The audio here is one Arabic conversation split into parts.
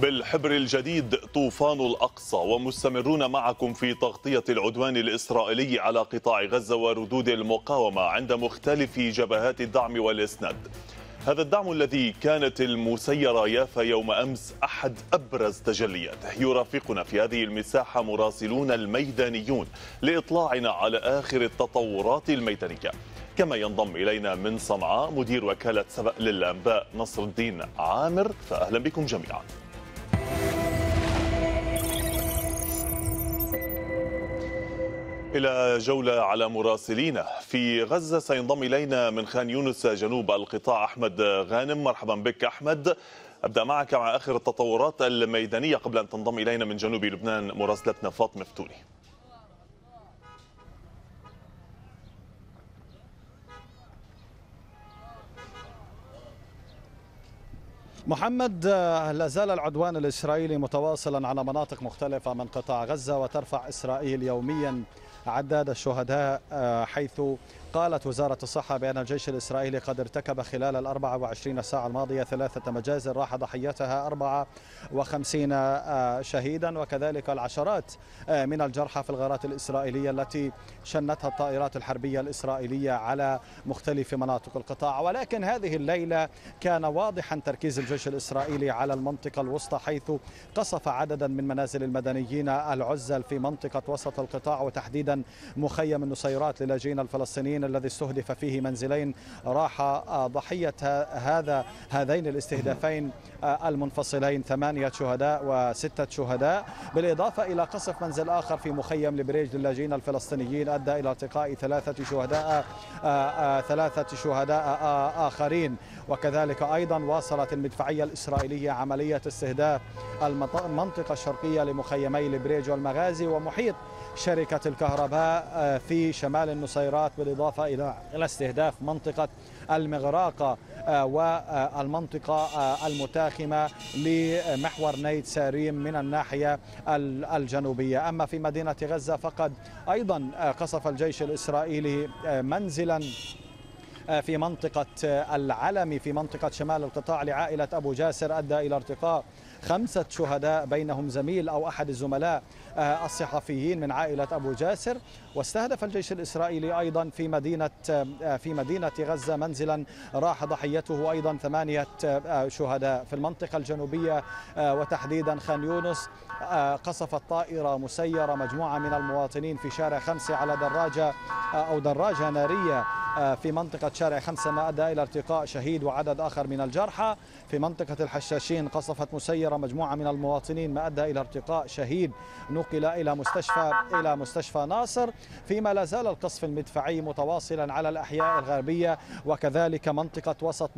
بالحبر الجديد طوفان الأقصى، ومستمرون معكم في تغطية العدوان الإسرائيلي على قطاع غزة وردود المقاومة عند مختلف جبهات الدعم والإسناد. هذا الدعم الذي كانت المسيرة يافا يوم أمس أحد أبرز تجلياته. يرافقنا في هذه المساحة مراسلون الميدانيون لإطلاعنا على آخر التطورات الميدانية. كما ينضم إلينا من صنعاء مدير وكالة سبأ للأنباء نصر الدين عامر، فأهلا بكم جميعا. إلى جولة على مراسلينا في غزة، سينضم إلينا من خان يونس جنوب القطاع أحمد غانم. مرحبا بك أحمد، أبدأ معك مع آخر التطورات الميدانية قبل أن تنضم إلينا من جنوب لبنان مراسلتنا فاطمة فتوني. محمد، لا زال العدوان الإسرائيلي متواصلا على مناطق مختلفة من قطاع غزة، وترفع إسرائيل يوميا عداد الشهداء، حيث قالت وزارة الصحة بأن الجيش الإسرائيلي قد ارتكب خلال ال 24 ساعة الماضية 3 مجازر راح ضحيتها 54 شهيدا، وكذلك العشرات من الجرحى في الغارات الإسرائيلية التي شنتها الطائرات الحربية الإسرائيلية على مختلف مناطق القطاع. ولكن هذه الليلة كان واضحا تركيز الجيش الإسرائيلي على المنطقة الوسطى، حيث قصف عددا من منازل المدنيين العزل في منطقة وسط القطاع، وتحديدا مخيم النصيرات للاجئين الفلسطينيين الذي استهدف فيه منزلين راح ضحية هذين الاستهدافين المنفصلين 8 شهداء و6 شهداء، بالإضافة إلى قصف منزل آخر في مخيم لبريج للاجئين الفلسطينيين أدى إلى التقاء 3 شهداء آخرين. وكذلك أيضا واصلت المدفعية الإسرائيلية عملية استهداف المنطقة الشرقية لمخيمي لبريج والمغازي ومحيط شركة الكهرباء في شمال النصيرات، بالإضافة إلى استهداف منطقة المغراقة والمنطقة المتاخمة لمحور نيت ساريم من الناحية الجنوبية. أما في مدينة غزة فقد أيضا قصف الجيش الإسرائيلي منزلا في منطقة العلمي في منطقة شمال القطاع لعائلة أبو جاسر، أدى إلى ارتقاء 5 شهداء بينهم زميل أو أحد الزملاء الصحفيين من عائلة أبو جاسر. واستهدف الجيش الإسرائيلي أيضا في مدينة غزة منزلا راح ضحيته أيضا 8 شهداء. في المنطقة الجنوبية وتحديدا خان يونس قصفت طائرة مسيرة مجموعة من المواطنين في شارع 5 على دراجة نارية في منطقة شارع 5، ما أدى إلى ارتقاء شهيد وعدد آخر من الجرحى. في منطقة الحشاشين قصفت مسيرة مجموعة من المواطنين ما أدى إلى ارتقاء شهيد نقل إلى مستشفى ناصر. فيما لا زال القصف المدفعي متواصلا على الأحياء الغربية وكذلك منطقة وسط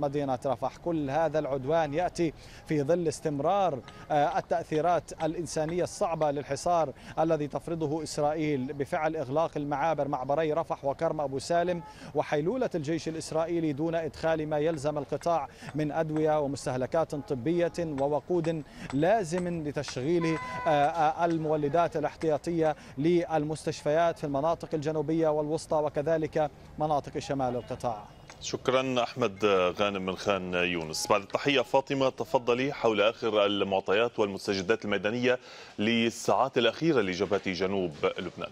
مدينة رفح. كل هذا العدوان يأتي في ظل استمرار التأثيرات الإنسانية الصعبة للحصار الذي تفرضه إسرائيل بفعل إغلاق المعابر معبري رفح وكرم أبو سالم، وحيلولة الجيش الإسرائيلي دون إدخال ما يلزم القطاع من أدوية ومستهلكات طبية ووقود لازم لتشغيل المولدات الاحتياطية للمستشفيات في المناطق الجنوبية والوسطى وكذلك مناطق شمال القطاع. شكرا أحمد غانم من خان يونس. بعد التحية فاطمة، تفضلي حول آخر المعطيات والمستجدات الميدانية للساعات الأخيرة لجبهة جنوب لبنان.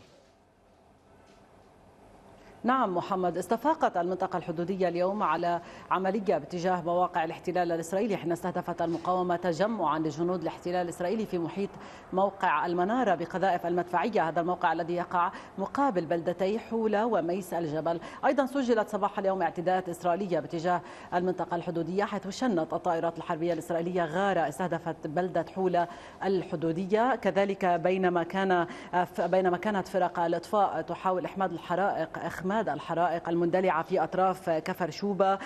نعم محمد، استفاقت المنطقة الحدودية اليوم على عملية باتجاه مواقع الاحتلال الإسرائيلي حين استهدفت المقاومة تجمعا لجنود الاحتلال الإسرائيلي في محيط موقع المنارة بقذائف المدفعية، هذا الموقع الذي يقع مقابل بلدتي حولة وميس الجبل. أيضا سجلت صباح اليوم اعتداءات إسرائيلية باتجاه المنطقة الحدودية، حيث شنت الطائرات الحربية الإسرائيلية غارة استهدفت بلدة حولة الحدودية. كذلك بينما كانت فرق الإطفاء تحاول إخماد الحرائق المندلعة في أطراف كفر شوبة،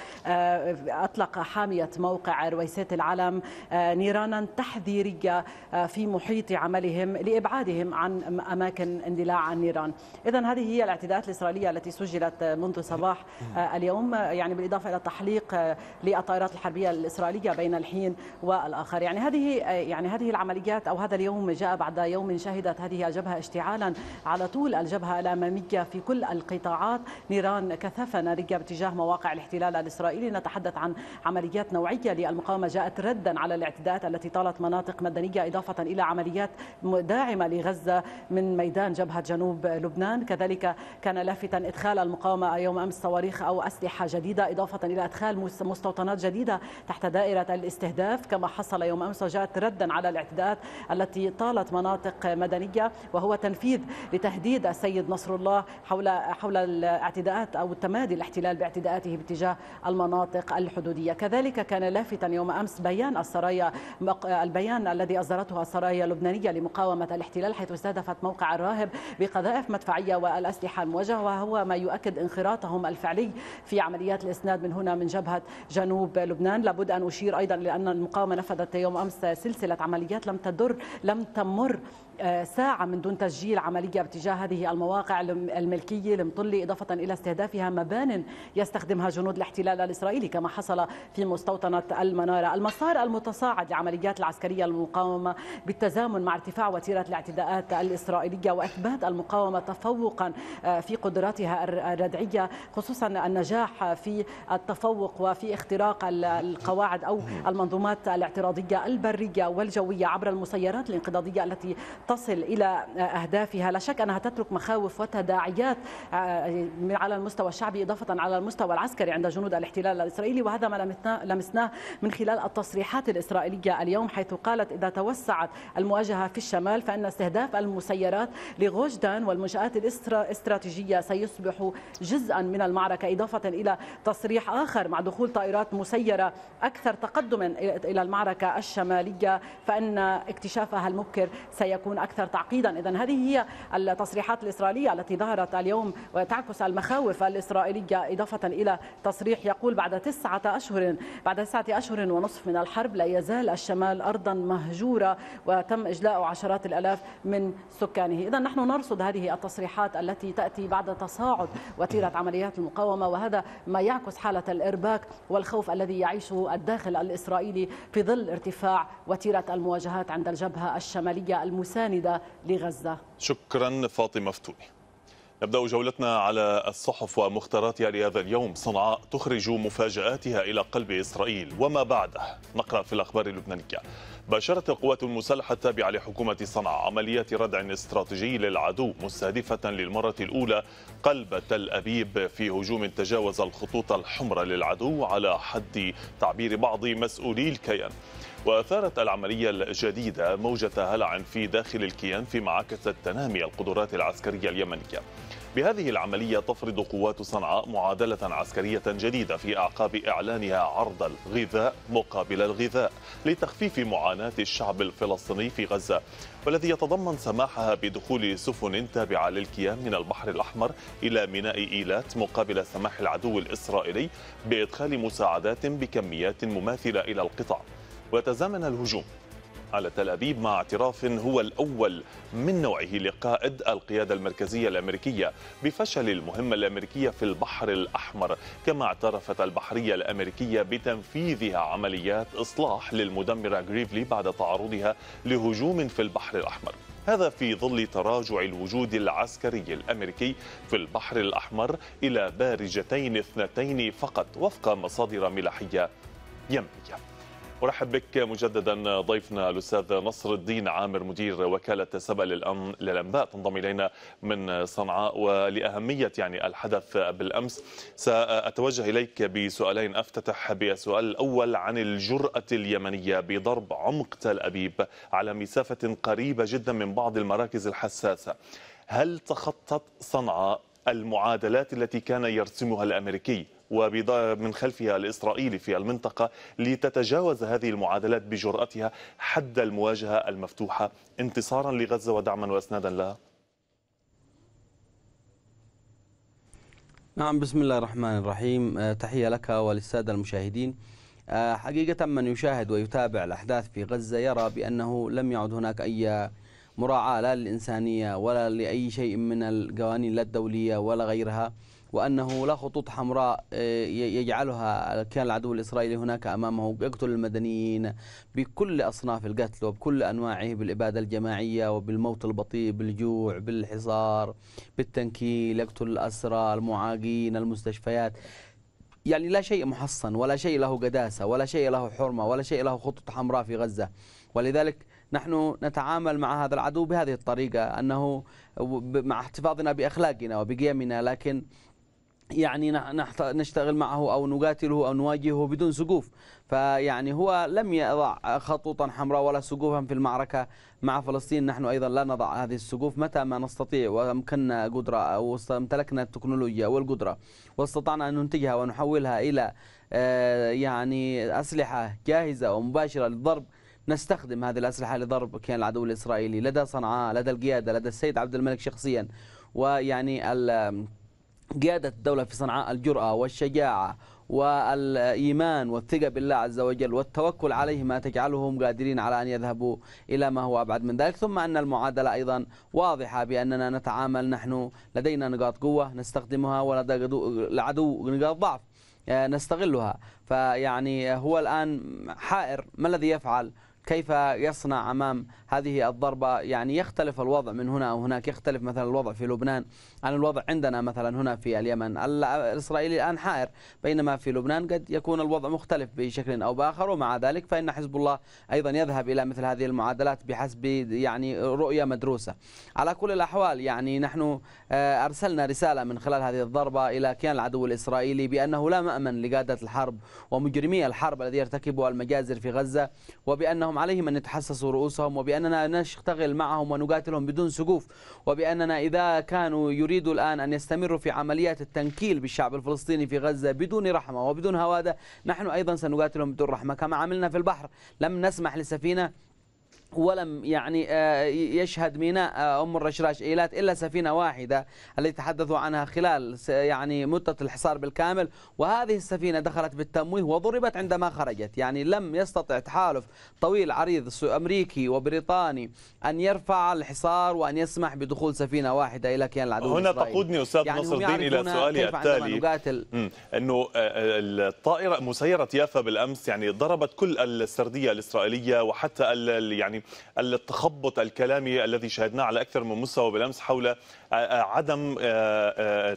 أطلق حامية موقع رويسات العلم نيرانا تحذيرية في محيط عملهم لإبعادهم عن أماكن اندلاع النيران. إذن هذه هي الاعتداءات الإسرائيلية التي سجلت منذ صباح اليوم، يعني بالإضافة إلى تحليق للطائرات الحربية الإسرائيلية بين الحين والآخر. يعني هذه العمليات أو هذا اليوم جاء بعد يوم شهدت هذه الجبهة اشتعالا على طول الجبهة الأمامية في كل القطاعات ساعات نيران كثافة نارية باتجاه مواقع الاحتلال الإسرائيلي. نتحدث عن عمليات نوعية للمقاومة جاءت ردا على الاعتداءات التي طالت مناطق مدنية، إضافة إلى عمليات داعمة لغزة من ميدان جبهة جنوب لبنان. كذلك كان لافتا إدخال المقاومة يوم أمس صواريخ أو أسلحة جديدة، إضافة إلى إدخال مستوطنات جديدة تحت دائرة الاستهداف كما حصل يوم أمس، وجاءت ردا على الاعتداءات التي طالت مناطق مدنية، وهو تنفيذ لتهديد السيد نصر الله حول الاعتداءات أو تمادي الاحتلال باعتداءاته باتجاه المناطق الحدودية. كذلك كان لافتا يوم أمس البيان الذي أصدرته السرايا اللبنانية لمقاومة الاحتلال، حيث استهدفت موقع الراهب بقذائف مدفعية والأسلحة الموجهة، وهو ما يؤكد انخراطهم الفعلي في عمليات الإسناد من هنا من جبهة جنوب لبنان. لابد أن أشير أيضا لأن المقاومة نفذت يوم أمس سلسلة عمليات لم تمر ساعة من دون تسجيل عملية باتجاه هذه المواقع الملكية المطلة، إضافة إلى استهدافها مبان يستخدمها جنود الاحتلال الإسرائيلي كما حصل في مستوطنة المنارة. المسار المتصاعد لعمليات العسكرية المقاومة بالتزامن مع ارتفاع وتيرة الاعتداءات الإسرائيلية وإثبات المقاومة تفوقا في قدراتها الردعية، خصوصا النجاح في التفوق وفي اختراق القواعد أو المنظومات الاعتراضية البرية والجوية عبر المسيرات الانقضاضية التي تصل إلى أهدافها. لا شك أنها تترك مخاوف وتداعيات على المستوى الشعبي إضافة على المستوى العسكري عند جنود الاحتلال الإسرائيلي، وهذا ما لمسناه من خلال التصريحات الإسرائيلية اليوم، حيث قالت إذا توسعت المواجهة في الشمال فإن استهداف المسيرات لغوجدان والمنشآت الاستراتيجية سيصبح جزءا من المعركة، إضافة إلى تصريح آخر مع دخول طائرات مسيرة أكثر تقدما إلى المعركة الشمالية فإن اكتشافها المبكر سيكون أكثر تعقيدا. إذن هذه هي التصريحات الإسرائيلية التي ظهرت اليوم وتعكس المخاوف الإسرائيلية، إضافة إلى تصريح يقول بعد 9 أشهر ونصف من الحرب لا يزال الشمال أرضا مهجورة وتم إجلاء عشرات الآلاف من سكانه. إذن نحن نرصد هذه التصريحات التي تأتي بعد تصاعد وتيرة عمليات المقاومة، وهذا ما يعكس حالة الإرباك والخوف الذي يعيشه الداخل الإسرائيلي في ظل ارتفاع وتيرة المواجهات عند الجبهة الشمالية المساندة لغزة. شكرا فاطمة فتوني. نبدأ جولتنا على الصحف ومختاراتها لهذا اليوم. صنعاء تخرج مفاجآتها إلى قلب إسرائيل وما بعده. نقرأ في الأخبار اللبنانية. باشرت القوات المسلحة التابعة لحكومة صنعاء عمليات ردع استراتيجي للعدو مستهدفة للمرة الأولى قلب تل أبيب في هجوم تجاوز الخطوط الحمراء للعدو على حد تعبير بعض مسؤولي الكيان. وأثارت العملية الجديدة موجة هلع في داخل الكيان فيما عكست تنامي القدرات العسكرية اليمنية. بهذه العملية تفرض قوات صنعاء معادلة عسكرية جديدة في أعقاب إعلانها عرض الغذاء مقابل الغذاء لتخفيف معاناة الشعب الفلسطيني في غزة، والذي يتضمن سماحها بدخول سفن تابعة للكيان من البحر الأحمر إلى ميناء إيلات مقابل سماح العدو الإسرائيلي بإدخال مساعدات بكميات مماثلة إلى القطاع. وتزامن الهجوم على تل أبيب مع اعتراف هو الأول من نوعه لقائد القيادة المركزية الأمريكية بفشل المهمة الأمريكية في البحر الأحمر، كما اعترفت البحرية الأمريكية بتنفيذها عمليات إصلاح للمدمرة غريفلي بعد تعرضها لهجوم في البحر الأحمر. هذا في ظل تراجع الوجود العسكري الأمريكي في البحر الأحمر إلى بارجتين 2 فقط وفق مصادر ملاحية يمنية. أرحب بك مجددا ضيفنا الأستاذ نصر الدين عامر مدير وكالة سبأ للأنباء، تنضم إلينا من صنعاء. ولأهمية الحدث بالأمس سأتوجه إليك بسؤالين. أفتتح بالسؤال الأول عن الجرأة اليمنية بضرب عمق تل أبيب على مسافة قريبة جدا من بعض المراكز الحساسة. هل تخطت صنعاء المعادلات التي كان يرسمها الأمريكي ومن خلفها الإسرائيلي في المنطقة لتتجاوز هذه المعادلات بجرأتها حد المواجهة المفتوحة انتصارا لغزة ودعما وأسنادا لها؟ نعم، بسم الله الرحمن الرحيم. تحية لك وللسادة المشاهدين. حقيقة من يشاهد ويتابع الأحداث في غزة يرى بأنه لم يعد هناك أي مراعاة لا للإنسانية ولا لأي شيء من القوانين، لا الدولية ولا غيرها، وأنه لا خطوط حمراء يجعلها كان العدو الإسرائيلي هناك أمامه، يقتل المدنيين بكل أصناف القتل وبكل أنواعه، بالإبادة الجماعية وبالموت البطيء، بالجوع، بالحصار، بالتنكيل، يقتل الأسرى، المعاقين، المستشفيات. يعني لا شيء محصن، ولا شيء له قداسة، ولا شيء له حرمة، ولا شيء له خطوط حمراء في غزة. ولذلك نحن نتعامل مع هذا العدو بهذه الطريقة، أنه مع احتفاظنا بأخلاقنا وبقيمنا، لكن يعني نشتغل معه أو نقاتله أو نواجهه بدون سقوف. فيعني هو لم يضع خطوطا حمراء ولا سقوفا في المعركة مع فلسطين. نحن أيضا لا نضع هذه السقوف متى ما نستطيع وأمكننا قدرة وامتلكنا التكنولوجيا والقدرة واستطعنا أن ننتجها ونحولها إلى يعني أسلحة جاهزة ومباشرة للضرب. نستخدم هذه الأسلحة لضرب كيان العدو الإسرائيلي لدى صنعاء، لدى القيادة، لدى السيد عبد الملك شخصيا، ويعني قيادة الدولة في صنعاء الجرأة والشجاعة والإيمان والثقة بالله عز وجل والتوكل عليه، ما تجعلهم قادرين على أن يذهبوا إلى ما هو أبعد من ذلك. ثم أن المعادلة أيضا واضحة بأننا نتعامل، نحن لدينا نقاط قوة نستخدمها، ولدى العدو نقاط ضعف نستغلها. فيعني هو الآن حائر، ما الذي يفعل؟ كيف يصنع أمام هذه الضربة؟ يعني يختلف الوضع من هنا أو هناك، يختلف مثلا الوضع في لبنان عن الوضع عندنا مثلا هنا في اليمن. الإسرائيلي الآن حائر، بينما في لبنان قد يكون الوضع مختلف بشكل أو بآخر. ومع ذلك فإن حزب الله أيضا يذهب إلى مثل هذه المعادلات بحسب يعني رؤية مدروسة. على كل الأحوال يعني نحن أرسلنا رسالة من خلال هذه الضربة إلى كيان العدو الإسرائيلي بأنه لا مأمن لقادة الحرب ومجرمي الحرب الذي يرتكبها المجازر في غزة، وبأنهم عليهم أن يتحسسوا رؤوسهم، وبأننا نشتغل معهم ونقاتلهم بدون سقوف، وبأننا إذا كانوا يريدوا الآن أن يستمروا في عمليات التنكيل بالشعب الفلسطيني في غزة بدون رحمة وبدون هوادة، نحن أيضا سنقاتلهم بدون رحمة، كما عملنا في البحر. لم نسمح لسفينة ولم يعني يشهد ميناء أم الرشراش إيلات إلا سفينة واحدة التي تحدثوا عنها خلال يعني مدة الحصار بالكامل، وهذه السفينة دخلت بالتمويه وضربت عندما خرجت. يعني لم يستطع تحالف طويل عريض أمريكي وبريطاني أن يرفع الحصار وأن يسمح بدخول سفينة واحده إلى كيان العدو الإسرائيلي. هنا تقودني أستاذ نصر الدين إلى سؤالي التالي، أنه الطائرة مسيرة يافا بالأمس يعني ضربت كل السردية الإسرائيلية، وحتى يعني التخبط الكلامي الذي شاهدناه على أكثر من مستوى بالأمس حول عدم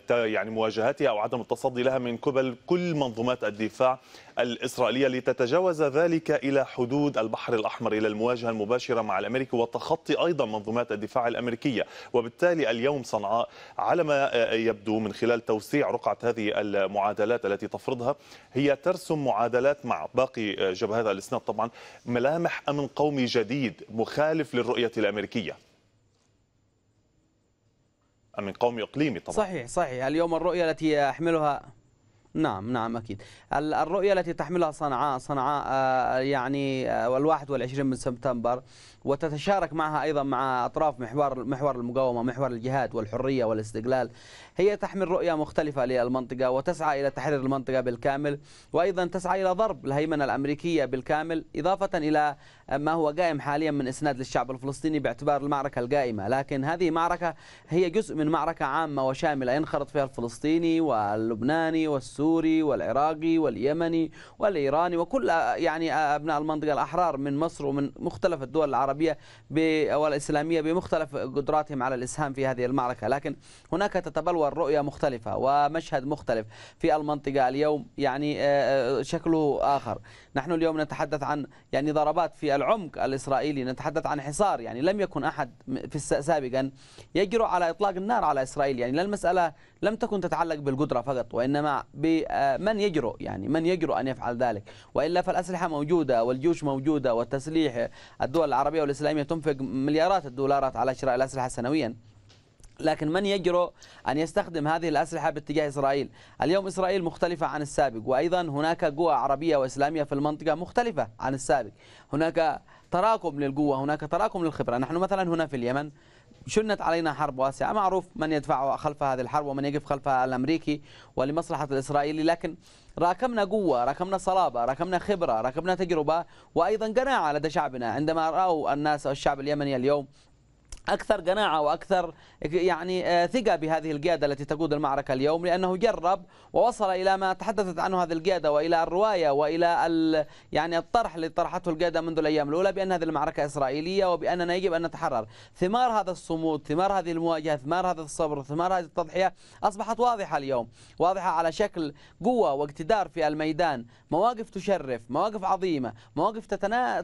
يعني مواجهتها أو عدم التصدي لها من قبل كل منظومات الدفاع الإسرائيلية، لتتجاوز ذلك إلى حدود البحر الأحمر، إلى المواجهة المباشرة مع الأمريكي وتخطي أيضا منظومات الدفاع الأمريكية. وبالتالي اليوم صنعاء على ما يبدو من خلال توسيع رقعة هذه المعادلات التي تفرضها هي ترسم معادلات مع باقي جبهات الإسناد طبعا، ملامح أمن قومي جديد مخالف للرؤية الأمريكية، أمن قومي إقليمي طبعا. صحيح صحيح. اليوم الرؤية التي يحملها، نعم أكيد، الرؤية التي تحملها صنعاء يعني 21 من سبتمبر، وتتشارك معها أيضا مع أطراف محور المقاومة، محور الجهاد والحرية والاستقلال، هي تحمل رؤية مختلفة للمنطقة وتسعى إلى تحرير المنطقة بالكامل، وأيضا تسعى إلى ضرب الهيمنة الأمريكية بالكامل، إضافة إلى ما هو قائم حاليا من إسناد للشعب الفلسطيني باعتبار المعركة القائمة. لكن هذه معركة هي جزء من معركة عامة وشاملة ينخرط فيها الفلسطيني واللبناني والسوري والعراقي واليمني والإيراني وكل يعني أبناء المنطقة الأحرار من مصر ومن مختلف الدول العربية والإسلامية بمختلف قدراتهم على الإسهام في هذه المعركة. لكن هناك تتبلور رؤية مختلفة ومشهد مختلف في المنطقة اليوم، يعني شكله آخر. نحن اليوم نتحدث عن يعني ضربات في العمق الإسرائيلي، نتحدث عن حصار، يعني لم يكن أحد في سابقا يجرؤ على إطلاق النار على إسرائيل. يعني المسألة لم تكن تتعلق بالقدرة فقط، وإنما بمن يجرؤ، يعني من يجرؤ أن يفعل ذلك. وإلا فالأسلحة موجودة والجيوش موجودة والتسليح، الدول العربية والإسلامية تنفق مليارات الدولارات على شراء الأسلحة سنويا، لكن من يجرؤ أن يستخدم هذه الأسلحة باتجاه إسرائيل؟ اليوم إسرائيل مختلفة عن السابق، وأيضا هناك قوى عربية وإسلامية في المنطقة مختلفة عن السابق، هناك تراكم للقوة، هناك تراكم للخبرة. نحن مثلا هنا في اليمن شنت علينا حرب واسعة، معروف من يدفع خلف هذه الحرب ومن يقف خلفها، الأمريكي ولمصلحة الإسرائيلي. لكن راكمنا قوة، راكمنا صلابة، راكمنا خبرة، راكمنا تجربة، وأيضا قناعة لدى شعبنا. عندما رأوا الناس والشعب اليمني اليوم أكثر قناعة وأكثر يعني ثقة بهذه القيادة التي تقود المعركة اليوم، لأنه جرب ووصل إلى ما تحدثت عنه هذه القيادة وإلى الرواية وإلى يعني الطرح اللي طرحته القيادة منذ الأيام الأولى بأن هذه المعركة إسرائيلية وبأننا يجب أن نتحرر. ثمار هذا الصمود، ثمار هذه المواجهة، ثمار هذا الصبر، ثمار هذه التضحية أصبحت واضحة اليوم، واضحة على شكل قوة واقتدار في الميدان، مواقف تشرف، مواقف عظيمة، مواقف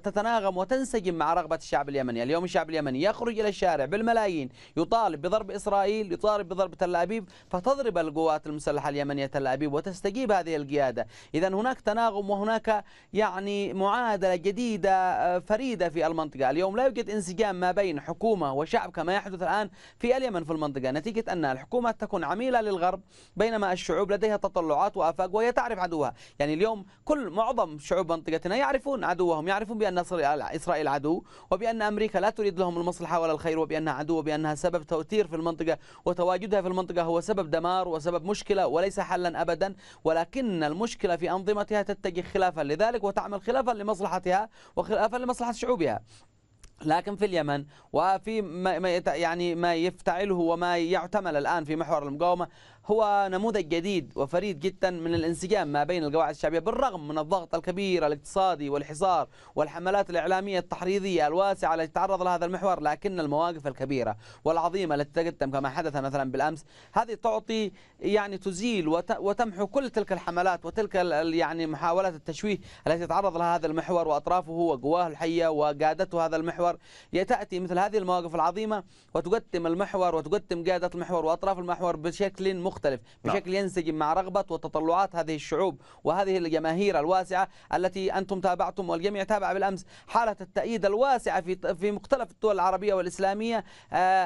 تتناغم وتنسجم مع رغبة الشعب اليمني. اليوم الشعب اليمني يخرج إلى الشارع بالملايين، يطالب بضرب إسرائيل، يطالب بضرب تل أبيب، فتضرب القوات المسلحة اليمنية تل أبيب وتستجيب هذه القيادة. إذا هناك تناغم وهناك يعني معادلة جديدة فريدة في المنطقة. اليوم لا يوجد انسجام ما بين حكومة وشعب كما يحدث الآن في اليمن في المنطقة، نتيجة أن الحكومات تكون عميلة للغرب بينما الشعوب لديها تطلعات وآفاق وهي تعرف عدوها. يعني اليوم معظم شعوب منطقتنا يعرفون عدوهم، يعرفون بأن إسرائيل عدو وبأن أمريكا لا تريد لهم المصلحة ولا الخير، وبأنها عدو، وبأنها سبب توتير في المنطقة، وتواجدها في المنطقة هو سبب دمار وسبب مشكلة وليس حلا أبدا، ولكن المشكلة في أنظمتها تتجه خلافا لذلك وتعمل خلافا لمصلحتها وخلافا لمصلحة شعوبها. لكن في اليمن وفي ما يفتعله وما يعتمل الآن في محور المقاومة هو نموذج جديد وفريد جدا من الانسجام ما بين القواعد الشعبية، بالرغم من الضغط الكبير الاقتصادي والحصار والحملات الإعلامية التحريضية الواسعة التي تعرض لهذا المحور، لكن المواقف الكبيرة والعظيمة التي تقدم كما حدث مثلا بالأمس هذه تعطي يعني تزيل وتمحو كل تلك الحملات وتلك يعني محاولات التشويه التي يتعرض لها هذا المحور وأطرافه وقواه الحية وقادته هذا المحور. تأتي مثل هذه المواقف العظيمة وتقدم المحور وتقدم قادة المحور وأطراف المحور بشكل مختلف، بشكل ينسجم مع رغبة وتطلعات هذه الشعوب وهذه الجماهير الواسعة التي أنتم تابعتم والجميع تابع بالأمس حالة التأييد الواسعة في مختلف الدول العربية والإسلامية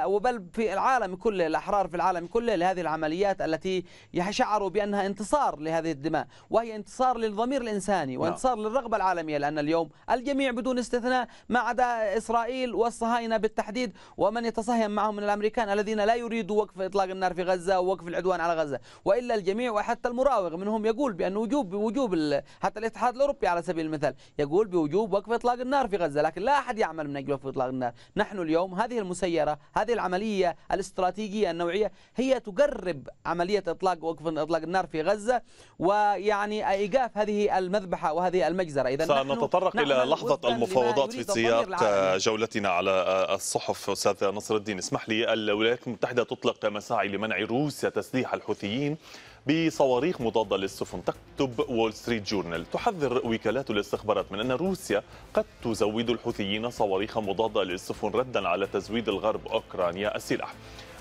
وبل في العالم كله، الأحرار في العالم كله لهذه العمليات التي شعروا بأنها انتصار لهذه الدماء، وهي انتصار للضمير الإنساني وانتصار للرغبة العالمية، لأن اليوم الجميع بدون استثناء ما عدا إسرائيل والصهاينة بالتحديد ومن يتصهين معهم من الأمريكان الذين لا يريدوا وقف إطلاق النار في غزة ووقف العدوان على غزة، وإلا الجميع وحتى المراوغ منهم يقول بأن وجوب حتى الاتحاد الأوروبي على سبيل المثال يقول بوجوب وقف إطلاق النار في غزة، لكن لا أحد يعمل من أجل وقف إطلاق النار. نحن اليوم هذه المسيرة، هذه العملية الاستراتيجية النوعية هي تقرب عملية وقف إطلاق النار في غزة ويعني إيقاف هذه المذبحة وهذه المجزرة. إذا سنتطرق إلى لحظة المفاوضات في سياق جولتنا على الصحف. أستاذ نصر الدين، اسمح لي، الولايات المتحدة تطلق مساعي لمنع روسيا تسليح الحوثيين بصواريخ مضادة للسفن. تكتب وول ستريت جورنال، تحذر وكالات الاستخبارات من أن روسيا قد تزود الحوثيين صواريخ مضادة للسفن ردا على تزويد الغرب أوكرانيا السلاح.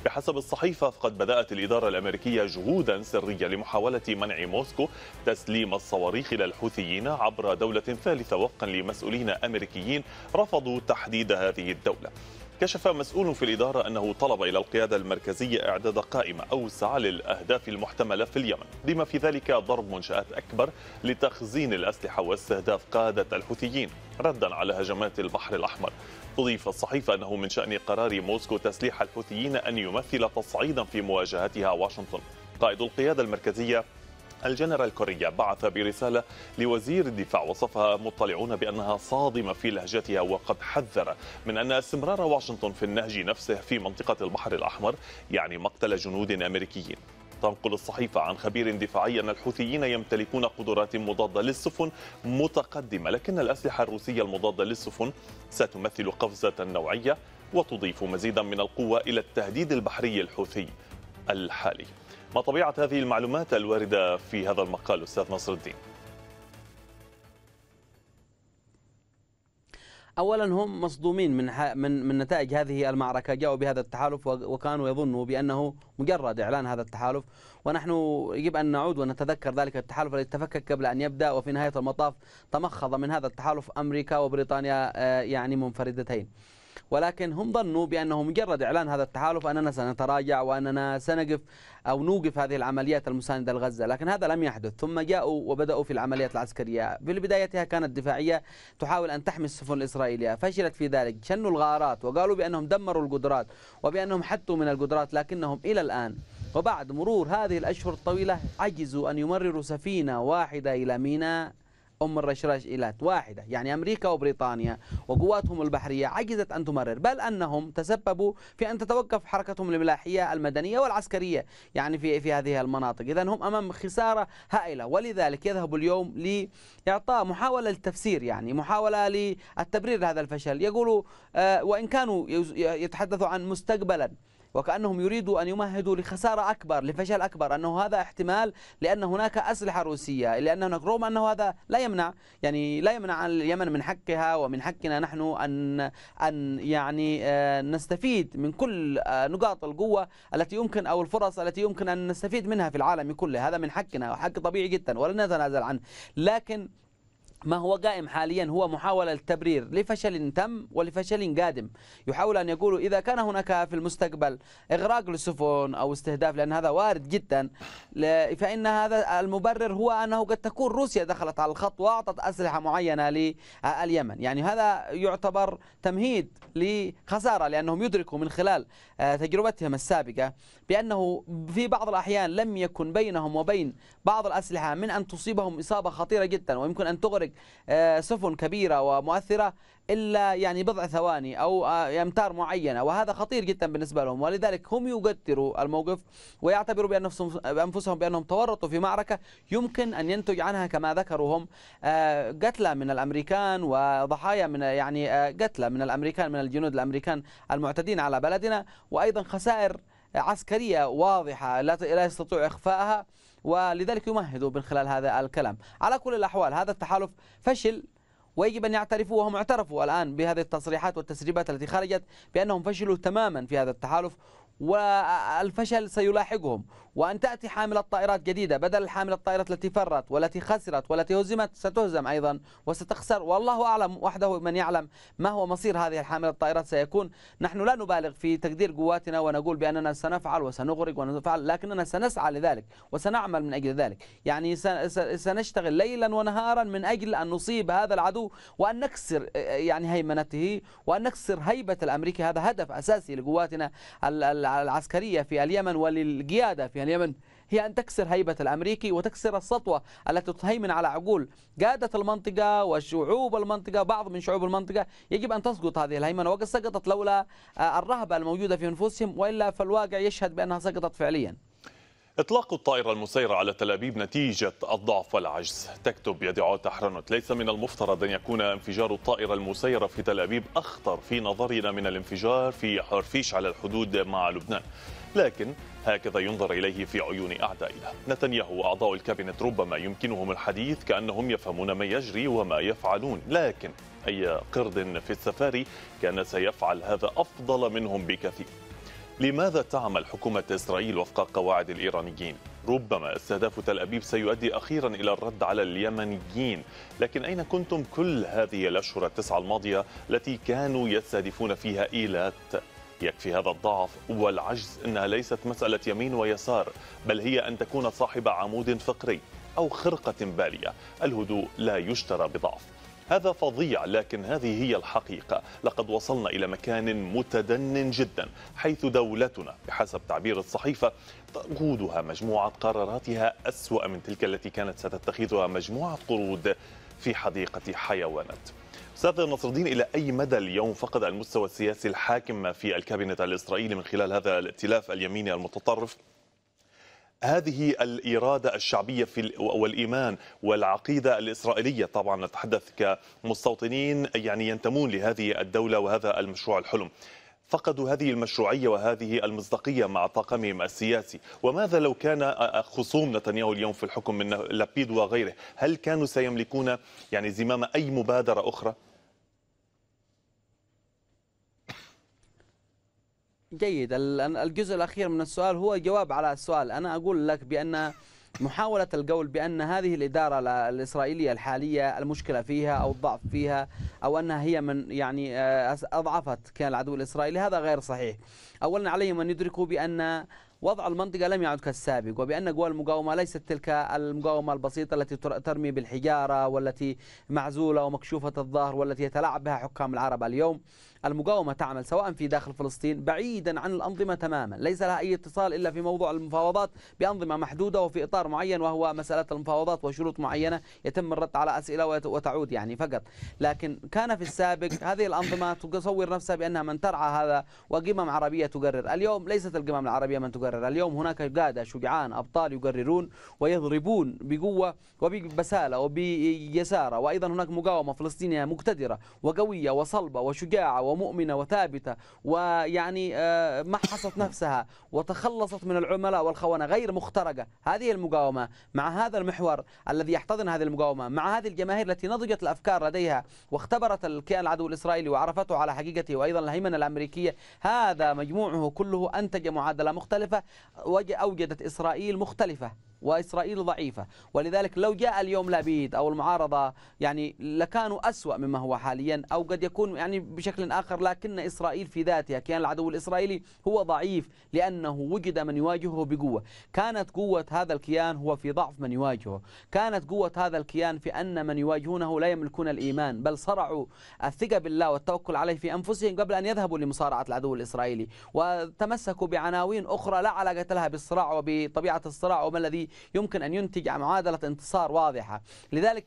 بحسب الصحيفة فقد بدأت الإدارة الأمريكية جهودا سرية لمحاولة منع موسكو تسليم الصواريخ إلى الحوثيين عبر دولة ثالثة وفقا لمسؤولين أمريكيين رفضوا تحديد هذه الدولة. كشف مسؤول في الإدارة أنه طلب إلى القيادة المركزية إعداد قائمة أوسع للأهداف المحتملة في اليمن، بما في ذلك ضرب منشآت أكبر لتخزين الأسلحة واستهداف قادة الحوثيين ردا على هجمات البحر الأحمر. تضيف الصحيفة أنه من شأن قرار موسكو تسليح الحوثيين أن يمثل تصعيدا في مواجهتها واشنطن. قائد القيادة المركزية الجنرال كوريا بعث برسالة لوزير الدفاع وصفها مطلعون بأنها صادمة في لهجتها، وقد حذر من أن استمرار واشنطن في النهج نفسه في منطقة البحر الأحمر يعني مقتل جنود أمريكيين. تنقل الصحيفة عن خبير دفاعي أن الحوثيين يمتلكون قدرات مضادة للسفن متقدمة، لكن الأسلحة الروسية المضادة للسفن ستمثل قفزة نوعية وتضيف مزيدا من القوة إلى التهديد البحري الحوثي الحالي. ما طبيعة هذه المعلومات الواردة في هذا المقال أستاذ نصر الدين؟ أولا هم مصدومين من نتائج هذه المعركة، جاءوا بهذا التحالف وكانوا يظنوا بأنه مجرد إعلان هذا التحالف، ونحن يجب أن نعود ونتذكر ذلك التحالف الذي تفكك قبل أن يبدأ، وفي نهاية المطاف تمخض من هذا التحالف أمريكا وبريطانيا يعني منفردتين. ولكن هم ظنوا بأنه مجرد إعلان هذا التحالف أننا سنتراجع وأننا سنقف أو نوقف هذه العمليات المساندة لغزة، لكن هذا لم يحدث، ثم جاءوا وبدأوا في العمليات العسكرية. في بدايتها كانت دفاعية تحاول أن تحمي السفن الإسرائيلية، فشلت في ذلك، شنوا الغارات وقالوا بأنهم دمروا القدرات وبأنهم حتوا من القدرات، لكنهم إلى الآن وبعد مرور هذه الأشهر الطويلة عجزوا أن يمرروا سفينة واحدة إلى ميناء أم الرشراشيلات واحدة، يعني أمريكا وبريطانيا وقواتهم البحرية عجزت أن تمرر، بل أنهم تسببوا في أن تتوقف حركتهم الملاحية المدنية والعسكرية يعني في هذه المناطق. إذن هم أمام خسارة هائلة، ولذلك يذهب اليوم لإعطاء محاولة للتفسير، يعني محاولة للتبرير لهذا الفشل. يقولوا وإن كانوا يتحدثوا عن مستقبلا، وكأنهم يريدوا أن يمهدوا لخسارة أكبر، لفشل أكبر، أنه هذا احتمال لأن هناك أسلحة روسية، لأن رغم أنه هذا لا يمنع، يعني لا يمنع اليمن من حقها ومن حقنا نحن أن يعني نستفيد من كل نقاط القوة التي يمكن أو الفرص التي يمكن أن نستفيد منها في العالم كله، هذا من حقنا وحق طبيعي جدا ولن نتنازل عنه. لكن ما هو قائم حاليا هو محاولة التبرير لفشل تم ولفشل قادم. يحاول أن يقولوا إذا كان هناك في المستقبل إغراق للسفن أو استهداف، لأن هذا وارد جدا، فإن هذا المبرر هو أنه قد تكون روسيا دخلت على الخط وأعطت أسلحة معينة لليمن. يعني هذا يعتبر تمهيد لخسارة، لأنهم يدركوا من خلال تجربتهم السابقة بأنه في بعض الأحيان لم يكن بينهم وبين بعض الأسلحة من أن تصيبهم إصابة خطيرة جدا ويمكن أن تغرق سفن كبيرة ومؤثرة إلا يعني بضع ثواني أو أمتار معينة، وهذا خطير جدا بالنسبة لهم. ولذلك هم يقدروا الموقف ويعتبروا بأنفسهم بأنهم تورطوا في معركة يمكن أن ينتج عنها كما ذكروا هم قتلى من الأمريكان وضحايا من يعني قتلى من الأمريكان، من الجنود الأمريكان المعتدين على بلدنا، وأيضا خسائر عسكرية واضحة لا يستطيع إخفائها، ولذلك يمهدوا من خلال هذا الكلام. على كل الأحوال هذا التحالف فشل، ويجب أن يعترفوا، وهم اعترفوا الآن بهذه التصريحات والتسريبات التي خرجت بأنهم فشلوا تماما في هذا التحالف، والفشل سيلاحقهم. وأن تأتي حاملة طائرات جديدة بدل حاملة الطائرات التي فرت والتي خسرت والتي هزمت، ستهزم أيضا وستخسر، والله أعلم وحده من يعلم ما هو مصير هذه الحاملة الطائرات سيكون. نحن لا نبالغ في تقدير قواتنا ونقول بأننا سنفعل وسنغرق ونفعل، لكننا سنسعى لذلك وسنعمل من أجل ذلك، يعني سنشتغل ليلا ونهارا من أجل أن نصيب هذا العدو وأن نكسر يعني هيمنته وأن نكسر هيبة الأمريكي. هذا هدف أساسي لقواتنا العسكرية في اليمن وللقيادة في اليمن، هي أن تكسر هيبة الأمريكي وتكسر السطوة التي تهيمن على عقول قادة المنطقة وشعوب المنطقة. بعض من شعوب المنطقة يجب أن تسقط هذه الهيمنة، وقد سقطت لولا الرهبة الموجودة في أنفسهم، وإلا فالواقع يشهد بأنها سقطت فعليا. إطلاق الطائرة المسيرة على تل أبيب نتيجة الضعف والعجز، تكتب يدعوات تحرنوت. ليس من المفترض أن يكون انفجار الطائرة المسيرة في تل أبيب أخطر في نظرنا من الانفجار في حرفيش على الحدود مع لبنان، لكن هكذا ينظر إليه في عيون أعدائنا. نتنياهو وأعضاء الكابينت ربما يمكنهم الحديث كأنهم يفهمون ما يجري وما يفعلون، لكن أي قرد في السفاري كان سيفعل هذا أفضل منهم بكثير. لماذا تعمل حكومة إسرائيل وفق قواعد الإيرانيين؟ ربما استهداف تل أبيب سيؤدي أخيرا إلى الرد على اليمنيين، لكن أين كنتم كل هذه الأشهر التسعة الماضية التي كانوا يستهدفون فيها إيلات؟ يكفي هذا الضعف والعجز. إنها ليست مسألة يمين ويسار، بل هي أن تكون صاحب عمود فقري أو خرقة بالية. الهدوء لا يشترى بضعف. هذا فظيع، لكن هذه هي الحقيقة. لقد وصلنا إلى مكان متدنٍ جدا، حيث دولتنا بحسب تعبير الصحيفة تقودها مجموعة قراراتها أسوأ من تلك التي كانت ستتخذها مجموعة قرود في حديقة حيوانات. أستاذ نصر الدين، إلى أي مدى اليوم فقد المستوى السياسي الحاكم في الكابينت الإسرائيلي من خلال هذا الائتلاف اليميني المتطرف هذه الإرادة الشعبية والإيمان والعقيدة الإسرائيلية؟ طبعا نتحدث كمستوطنين يعني ينتمون لهذه الدولة وهذا المشروع الحلم. فقدوا هذه المشروعية وهذه المصداقية مع طاقمهم السياسي. وماذا لو كان خصوم نتنياهو اليوم في الحكم من لابيد وغيره؟ هل كانوا سيملكون يعني زمام أي مبادرة أخرى؟ جيد، الجزء الأخير من السؤال هو جواب على السؤال. أنا أقول لك بأن محاولة القول بأن هذه الإدارة الإسرائيلية الحالية المشكلة فيها أو الضعف فيها أو أنها هي من يعني أضعفت كان العدو الإسرائيلي، هذا غير صحيح. أولا عليهم أن يدركوا بأن وضع المنطقة لم يعد كالسابق، وبأن قوى المقاومة ليست تلك المقاومة البسيطة التي ترمي بالحجارة والتي معزولة ومكشوفة الظهر والتي يتلاعب بها حكام العرب اليوم. المقاومة تعمل سواء في داخل فلسطين بعيدا عن الأنظمة تماما، ليس لها أي اتصال إلا في موضوع المفاوضات بأنظمة محدودة وفي إطار معين، وهو مسألة المفاوضات وشروط معينة يتم الرد على أسئلة وتعود يعني فقط. لكن كان في السابق هذه الأنظمة تصور نفسها بأنها من ترعى هذا وقمم عربية تقرر. اليوم ليست القمم العربية من تقرر، اليوم هناك قادة شجعان أبطال يقررون ويضربون بقوة وببسالة وبيسارة. وأيضا هناك مقاومة فلسطينية مقتدرة وقوية وصلبة وشجاعة ومؤمنة وثابتة، ويعني محصت نفسها وتخلصت من العملاء والخونة، غير مخترقة. هذه المقاومة مع هذا المحور الذي يحتضن هذه المقاومة، مع هذه الجماهير التي نضجت الأفكار لديها واختبرت الكيان العدو الإسرائيلي وعرفته على حقيقته، وأيضا الهيمنة الأمريكية، هذا مجموعه كله أنتج معادلة مختلفة وأوجدت إسرائيل مختلفة وإسرائيل ضعيفة. ولذلك لو جاء اليوم لبيد أو المعارضة يعني لكانوا أسوأ مما هو حاليا، أو قد يكون يعني بشكل آخر، لكن إسرائيل في ذاتها كان العدو الإسرائيلي هو ضعيف لأنه وجد من يواجهه بقوة. كانت قوة هذا الكيان هو في ضعف من يواجهه، كانت قوة هذا الكيان في أن من يواجهونه لا يملكون الإيمان، بل صرعوا الثقة بالله والتوكل عليه في أنفسهم قبل أن يذهبوا لمصارعة العدو الإسرائيلي، وتمسكوا بعناوين أخرى لا علاقة لها بالصراع وبطبيعة الصراع وما الذي يمكن أن ينتج معادلة انتصار واضحة. لذلك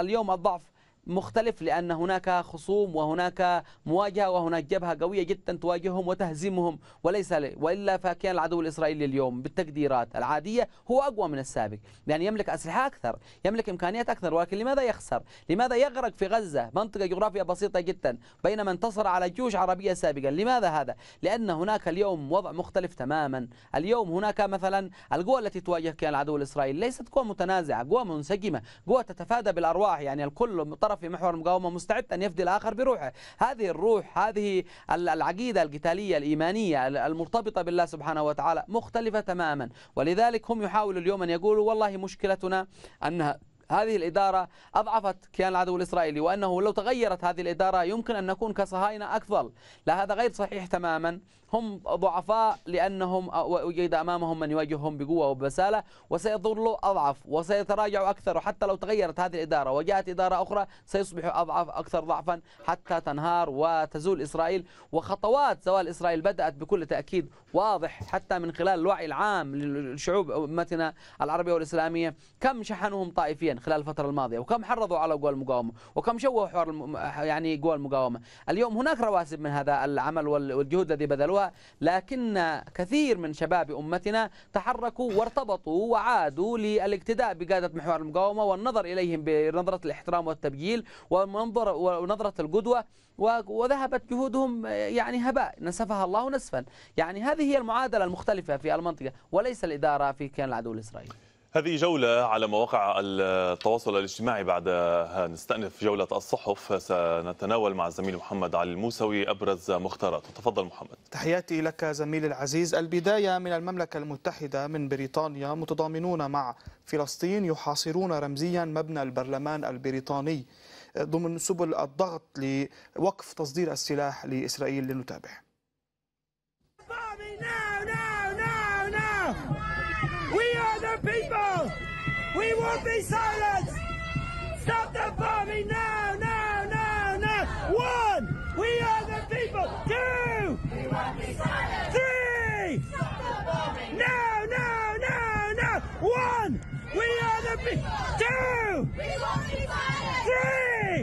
اليوم الضعف مختلف، لأن هناك خصوم وهناك مواجهة وهناك جبهة قوية جدا تواجههم وتهزمهم، وليس وإلا فكان العدو الإسرائيلي اليوم بالتقديرات العادية هو أقوى من السابق، يعني يملك أسلحة أكثر، يملك إمكانيات أكثر. ولكن لماذا يخسر؟ لماذا يغرق في غزة منطقة جغرافية بسيطة جدا بينما انتصر على جيوش عربية سابقا؟ لماذا هذا؟ لأن هناك اليوم وضع مختلف تماما. اليوم هناك مثلا القوى التي تواجه كيان العدو الإسرائيلي ليست قوى متنازعة، قوى منسجمة، قوى تتفادى بالأرواح، يعني الكل في محور المقاومة مستعد أن يفدي الآخر بروحه. هذه الروح، هذه العقيدة القتالية الإيمانية المرتبطة بالله سبحانه وتعالى مختلفة تماما. ولذلك هم يحاولوا اليوم أن يقولوا والله مشكلتنا أنها هذه الإدارة أضعفت كيان العدو الإسرائيلي، وأنه لو تغيرت هذه الإدارة يمكن أن نكون كصهاينة أفضل. لا، هذا غير صحيح تماما. هم ضعفاء لأنهم وجد أمامهم من يواجههم بقوة وبسالة، وسيظلوا أضعف وسيتراجعوا أكثر، وحتى لو تغيرت هذه الإدارة وجاءت إدارة أخرى سيصبحوا أضعف أكثر ضعفا حتى تنهار وتزول إسرائيل. وخطوات زوال إسرائيل بدأت بكل تأكيد، واضح حتى من خلال الوعي العام للشعوب أمتنا العربية والإسلامية كم شحنوهم طائفيا خلال الفترة الماضية، وكم حرضوا على قوى المقاومة، وكم شوهوا حوار يعني قوى المقاومة. اليوم هناك رواسب من هذا العمل والجهود الذي بذلوها، لكن كثير من شباب أمتنا تحركوا وارتبطوا وعادوا للاقتداء بقادة محور المقاومة والنظر إليهم بنظرة الاحترام والتبجيل ونظرة القدوة، وذهبت جهودهم يعني هباء، نسفها الله نسفا. يعني هذه هي المعادلة المختلفة في المنطقة، وليس الإدارة في كيان العدو الإسرائيلي. هذه جولة على مواقع التواصل الاجتماعي، بعدها نستأنف جولة الصحف، سنتناول مع الزميل محمد علي الموسوي أبرز مختاراته. تفضل محمد. تحياتي لك زميلي العزيز. البداية من المملكة المتحدة من بريطانيا، متضامنون مع فلسطين يحاصرون رمزيا مبنى البرلمان البريطاني ضمن سبل الضغط لوقف تصدير السلاح لإسرائيل. لنتابع. People, we won't be silent. Stop the bombing now, now, now, now. One, we are the people. Two, we won't be silent. Three, stop the bombing now, now, now, now. One, we are the people. Two, we won't be silent. Three.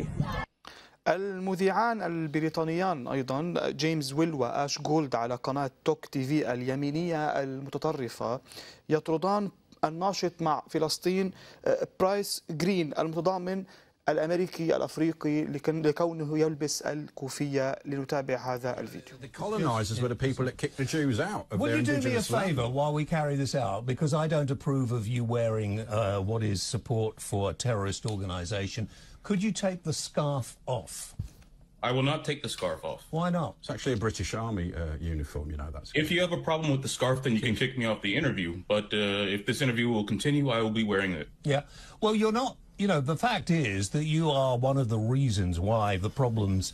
المذيعان البريطانيان أيضا جيمس ويلو وآش جولد على قناة توك تي في اليمينية المتطرفة يطردان الناشط مع فلسطين برايس جرين المتضامن الأمريكي الأفريقي لكونه يلبس الكوفية. لنتابع هذا الفيديو. The colonizers were the people that kicked the Jews out of their indigenous land. Will you do me a favor while we carry this out, because I don't approve of you wearing what is support for a terrorist organization. Could you take the scarf off? I will not take the scarf off. Why not? It's actually a British Army uniform, you know. That's good. If you have a problem with the scarf, then you can kick me off the interview. But if this interview will continue, I will be wearing it. Yeah. Well, you're not you know, the fact is that you are one of the reasons why the problems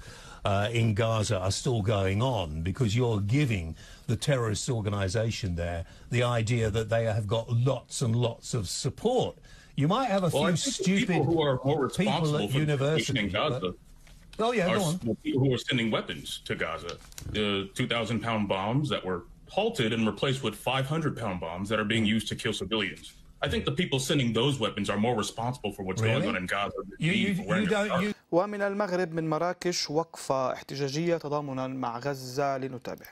in Gaza are still going on, because you're giving the terrorist organization there the idea that they have got lots and lots of support. You might have a few stupid people who are more responsible for the Gaza. Oh yeah, go on. People who were sending weapons to Gaza, the 2,000-pound bombs that were halted and replaced with 500-pound bombs that are being used to kill civilians. I think the people sending those weapons are more responsible for what's going on in Gaza. ومن المغرب من مراكش وقفة احتجاجية تضامنا مع غزة لنتابع.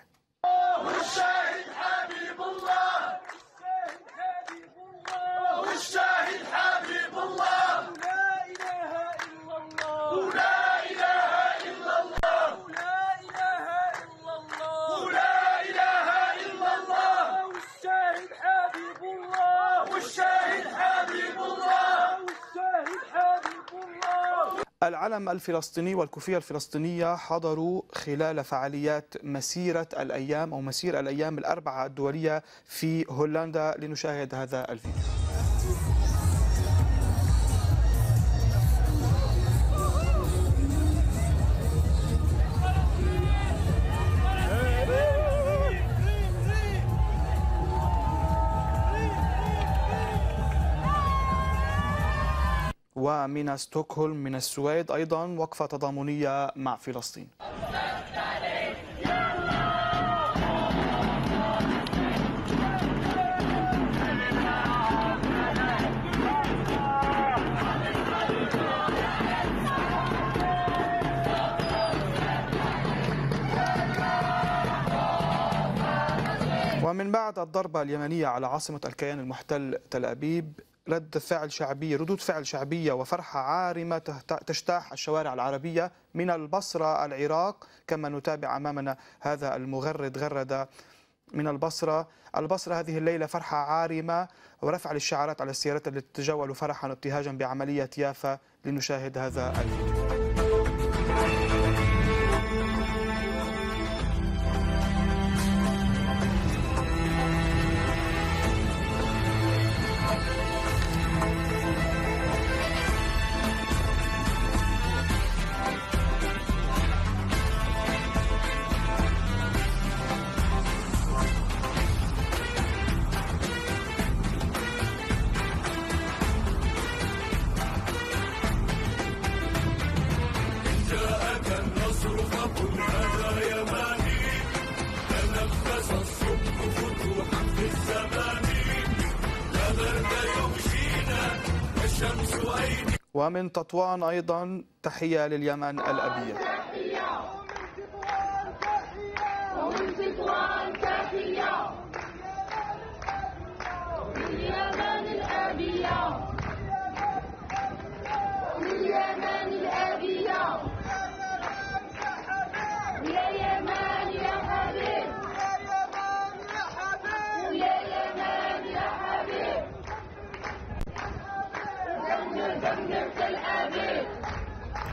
العلم الفلسطيني والكوفية الفلسطينية حضروا خلال فعاليات مسيرة الأيام أو مسير الأيام الأربعة الدولية في هولندا. لنشاهد هذا الفيديو. ومن ستوكهولم من السويد أيضا وقفة تضامنية مع فلسطين. ومن بعد الضربة اليمنية على عاصمة الكيان المحتل تل أبيب، ردود فعل شعبية وفرحة عارمة تجتاح الشوارع العربية من البصرة العراق، كما نتابع أمامنا هذا المغرد غرد من البصرة هذه الليلة فرحة عارمة ورفع للشعارات على السيارات التي تتجول فرحا ابتهاجا بعملية يافا. لنشاهد هذا الفيديو. ومن تطوان أيضا تحية لليمن الأبيض.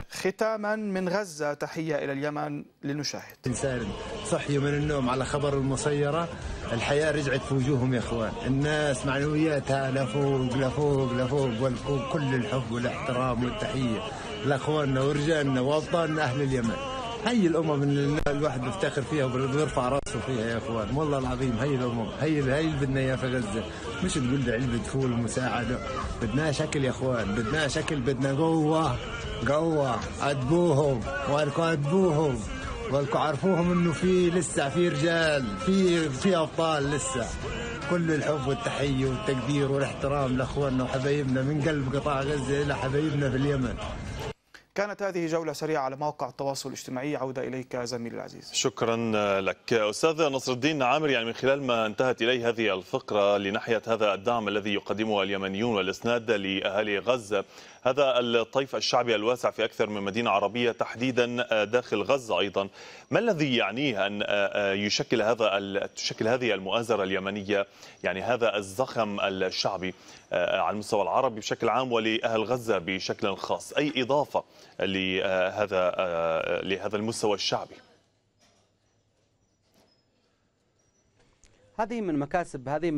ختاما من غزة تحية إلى اليمن. لنشاهد. إنسان صحيوا من النوم على خبر المسيرة، الحياة رجعت في وجوههم يا إخوان. الناس معنوياتها لفوق لفوق لفوق والفوق. كل الحب والاحترام والتحية لأخواننا ورجالنا وأبطالنا أهل اليمن. هي الأمم اللي الواحد بيفتخر فيها وبيرفع راسه فيها يا إخوان، والله العظيم. هي الأمم هي اللي بدنا إياها في غزة، مش تقول لي علبة فول ومساعدة. بدنا شكل يا إخوان، بدنا شكل، بدنا قوة. أدبوهم وألكوا أدبوهم وألكوا عرفوهم إنه في لسه في رجال، في أبطال لسه. كل الحب والتحية والتقدير والاحترام لأخواننا وحبايبنا من قلب قطاع غزة إلى حبايبنا في اليمن. كانت هذه جولة سريعة على مواقع التواصل الاجتماعي. عودة إليك زميلي العزيز. شكرا لك أستاذ نصر الدين عامر. يعني من خلال ما انتهت إليه هذه الفقرة لناحية هذا الدعم الذي يقدمه اليمنيون والإسناد لأهالي غزة، هذا الطيف الشعبي الواسع في أكثر من مدينة عربية تحديدا داخل غزة أيضا، ما الذي يعنيه أن تشكل هذه المؤازرة اليمنية، يعني هذا الزخم الشعبي على المستوى العربي بشكل عام ولأهل غزة بشكل خاص، أي إضافة لهذا المستوى الشعبي؟ هذه من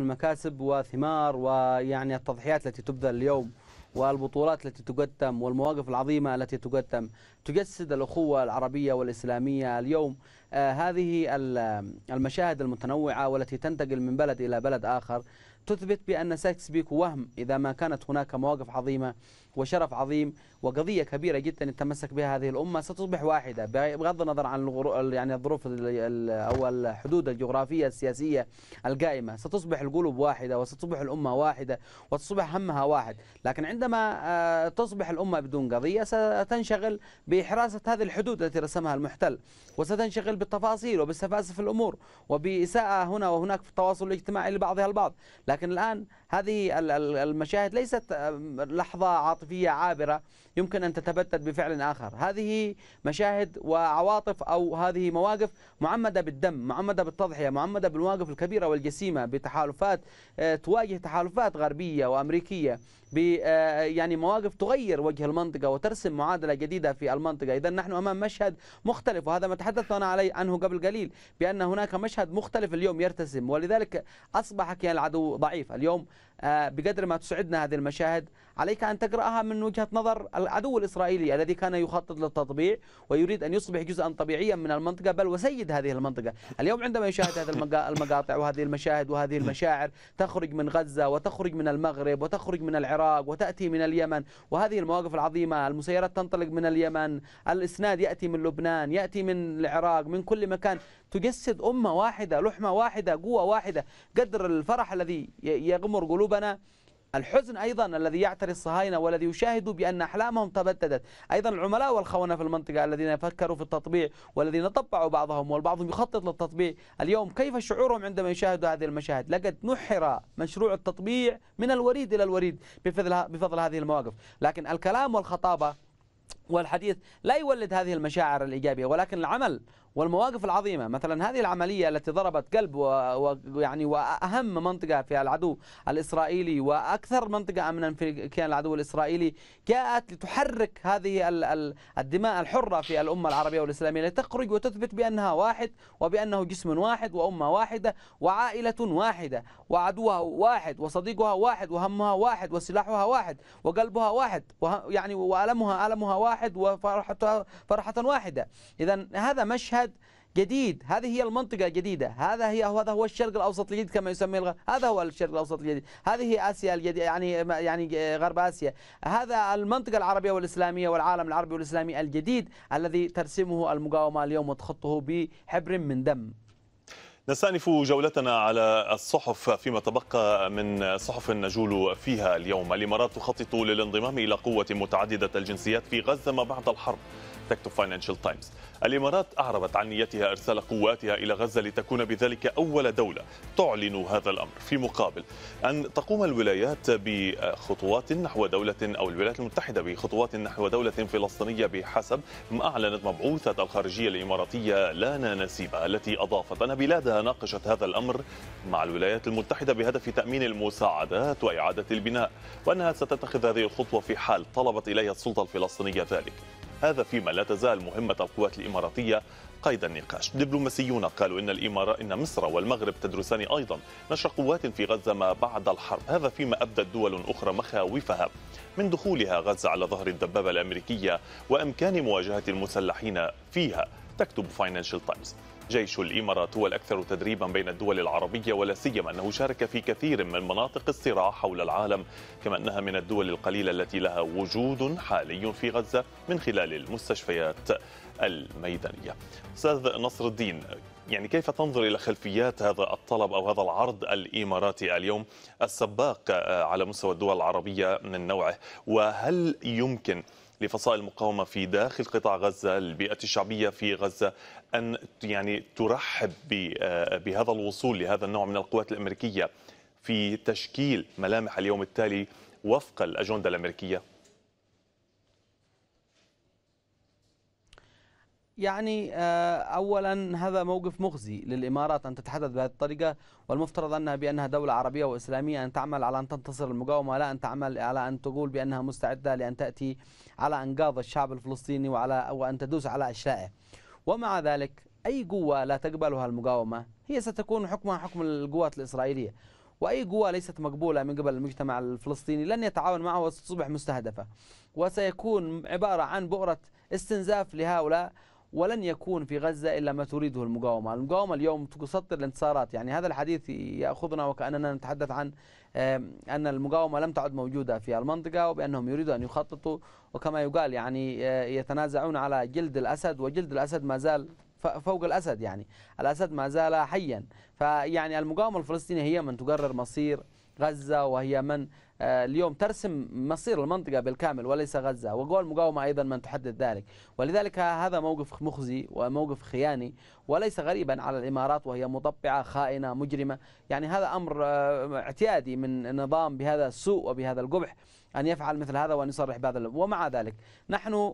مكاسب وثمار ويعني التضحيات التي تبذل اليوم والبطولات التي تقدم والمواقف العظيمة التي تقدم تجسد الأخوة العربية والإسلامية اليوم. هذه المشاهد المتنوعة والتي تنتقل من بلد إلى بلد آخر تثبت بأن سايكس-بيكو وهم إذا ما كانت هناك مواقف عظيمة وشرف عظيم وقضية كبيرة جدا يتمسك بها هذه الأمة ستصبح واحدة بغض النظر عن يعني الظروف أو الحدود الجغرافية السياسية القائمة. ستصبح القلوب واحدة وستصبح الأمة واحدة وتصبح همها واحد. لكن عندما تصبح الأمة بدون قضية ستنشغل بحراسة هذه الحدود التي رسمها المحتل، وستنشغل بالتفاصيل وبالسفاسف الأمور وبإساءة هنا وهناك في التواصل الاجتماعي لبعضها البعض. لكن الآن هذه المشاهد ليست لحظة عاطفية عابرة يمكن أن تتبدد بفعل آخر، هذه مشاهد وعواطف أو هذه مواقف معمدة بالدم، معمدة بالتضحية، معمدة بالمواقف الكبيرة والجسيمة بتحالفات تواجه تحالفات غربية وأمريكية، يعني مواقف تغير وجه المنطقة وترسم معادلة جديدة في المنطقة. إذا نحن أمام مشهد مختلف، وهذا ما تحدثنا عليه عنه قبل قليل بأن هناك مشهد مختلف اليوم يرتسم، ولذلك أصبح كيان العدو ضعيف اليوم. بقدر ما تسعدنا هذه المشاهد عليك أن تقرأها من وجهة نظر العدو الإسرائيلي الذي كان يخطط للتطبيع ويريد أن يصبح جزءا طبيعيا من المنطقة بل وسيد هذه المنطقة. اليوم عندما يشاهد هذه المقاطع وهذه المشاهد وهذه المشاعر تخرج من غزة وتخرج من المغرب وتخرج من العراق وتأتي من اليمن، وهذه المواقف العظيمة، المسيرات تنطلق من اليمن، الإسناد يأتي من لبنان، يأتي من العراق، من كل مكان، تجسد أمة واحدة، لحمة واحدة، قوة واحدة. قدر الفرح الذي يغمر قلوبنا، الحزن أيضا الذي يعتري الصهاينة والذي يشاهدوا بأن أحلامهم تبددت. أيضا العملاء والخونة في المنطقة الذين فكروا في التطبيع والذين طبعوا بعضهم والبعض يخطط للتطبيع اليوم، كيف شعورهم عندما يشاهدوا هذه المشاهد؟ لقد نحر مشروع التطبيع من الوريد إلى الوريد بفضل هذه المواقف. لكن الكلام والخطابة والحديث لا يولد هذه المشاعر الإيجابية، ولكن العمل والمواقف العظيمة، مثلا هذه العملية التي ضربت قلب ويعني وأهم منطقة في العدو الإسرائيلي وأكثر منطقة أمنا في كيان العدو الإسرائيلي، جاءت لتحرك هذه الدماء الحرة في الأمة العربية والإسلامية لتخرج وتثبت بأنها واحد وبأنه جسم واحد وأمة واحدة وعائلة واحدة وعدوها واحد وصديقها واحد وهمها واحد وسلاحها واحد وقلبها واحد يعني وألمها واحد وفرحتها فرحة واحدة. إذا هذا مشهد جديد، هذه هي المنطقة الجديدة، هذا هو الشرق الأوسط الجديد كما يسميه، هذا هو الشرق الأوسط الجديد، هذه آسيا الجديدة يعني غرب آسيا، هذا المنطقة العربية والإسلامية والعالم العربي والإسلامي الجديد الذي ترسمه المقاومة اليوم وتخطه بحبر من دم. نستأنف جولتنا على الصحف فيما تبقى من صحف نجول فيها اليوم. الإمارات تخطط للانضمام إلى قوة متعددة الجنسيات في غزة ما بعد الحرب. تكتب فاينانشال تايمز: الإمارات أعربت عن نيتها إرسال قواتها إلى غزة لتكون بذلك أول دولة تعلن هذا الأمر، في مقابل أن تقوم الولايات بخطوات نحو دولة أو الولايات المتحدة بخطوات نحو دولة فلسطينية بحسب ما أعلنت مبعوثة الخارجية الإماراتية لانا نسيبة، التي أضافت أن بلادها ناقشت هذا الأمر مع الولايات المتحدة بهدف تأمين المساعدات وإعادة البناء، وأنها ستتخذ هذه الخطوة في حال طلبت إليها السلطة الفلسطينية ذلك. هذا فيما لا تزال مهمة القوات الإماراتية قيد النقاش. دبلوماسيون قالوا إن مصر والمغرب تدرسان أيضا نشر قوات في غزة ما بعد الحرب، هذا فيما أبدت دول أخرى مخاوفها من دخولها غزة على ظهر الدبابة الأمريكية وإمكان مواجهة المسلحين فيها. تكتب فاينانشال تايمز: جيش الإمارات هو الأكثر تدريبا بين الدول العربية، ولا سيما أنه شارك في كثير من مناطق الصراع حول العالم، كما أنها من الدول القليلة التي لها وجود حالي في غزة من خلال المستشفيات الميدانية. أستاذ نصر الدين، يعني كيف تنظر إلى خلفيات هذا الطلب أو هذا العرض الإماراتي اليوم السباق على مستوى الدول العربية من نوعه، وهل يمكن لفصائل المقاومة في داخل قطاع غزة، البيئة الشعبية في غزة، أن يعني ترحب بهذا الوصول لهذا النوع من القوات الأمريكية في تشكيل ملامح اليوم التالي وفق الأجندة الأمريكية؟ يعني أولا هذا موقف مخزي للإمارات أن تتحدث بهذه الطريقة، والمفترض أنها بأنها دولة عربية وإسلامية أن تعمل على أن تنتصر المقاومة، لا أن تعمل على أن تقول بأنها مستعدة لأن تأتي على أنقاض الشعب الفلسطيني وأن تدوس على أشلائه. ومع ذلك أي قوة لا تقبلها المقاومة هي ستكون حكمها حكم القوات الإسرائيلية، وأي قوى ليست مقبولة من قبل المجتمع الفلسطيني لن يتعاون معه وستصبح مستهدفة، وسيكون عبارة عن بؤرة استنزاف لهؤلاء، ولن يكون في غزة إلا ما تريده المقاومة. المقاومة اليوم تسطر الانتصارات، يعني هذا الحديث يأخذنا وكأننا نتحدث عن أن المقاومة لم تعد موجودة في المنطقة، وبأنهم يريدوا أن يخططوا، وكما يقال يعني يتنازعون على جلد الأسد، وجلد الأسد ما زال فوق الأسد، يعني الأسد ما زال حيا. فيعني المقاومة الفلسطينية هي من تقرر مصير غزة، وهي من اليوم ترسم مصير المنطقة بالكامل وليس غزة، وقوى المقاومة أيضا من تحدد ذلك. ولذلك هذا موقف مخزي وموقف خياني، وليس غريبا على الإمارات، وهي مطبعة خائنة مجرمة. يعني هذا أمر اعتيادي من نظام بهذا السوء وبهذا القبح أن يفعل مثل هذا وأن يصرح بهذا. ومع ذلك نحن